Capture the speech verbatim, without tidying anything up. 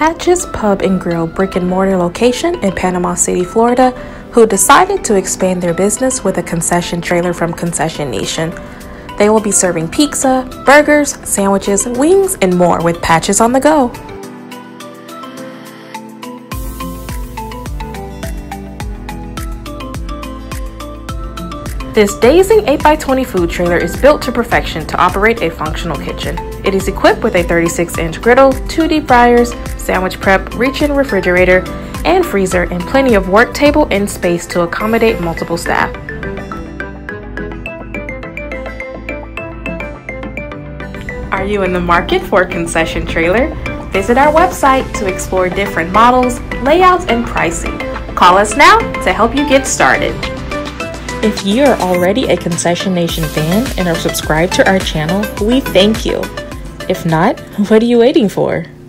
Patches Pub and Grill brick and mortar location in Panama City, Florida, who decided to expand their business with a concession trailer from Concession Nation. They will be serving pizza, burgers, sandwiches, wings, and more with Patches on the go. This dazing eight by twenty food trailer is built to perfection to operate a functional kitchen. It is equipped with a thirty-six inch griddle, two deep fryers, sandwich prep, reach-in refrigerator, and freezer, and plenty of work table and space to accommodate multiple staff. Are you in the market for a concession trailer? Visit our website to explore different models, layouts, and pricing. Call us now to help you get started. If you are already a Concession Nation fan and are subscribed to our channel, we thank you. If not, what are you waiting for?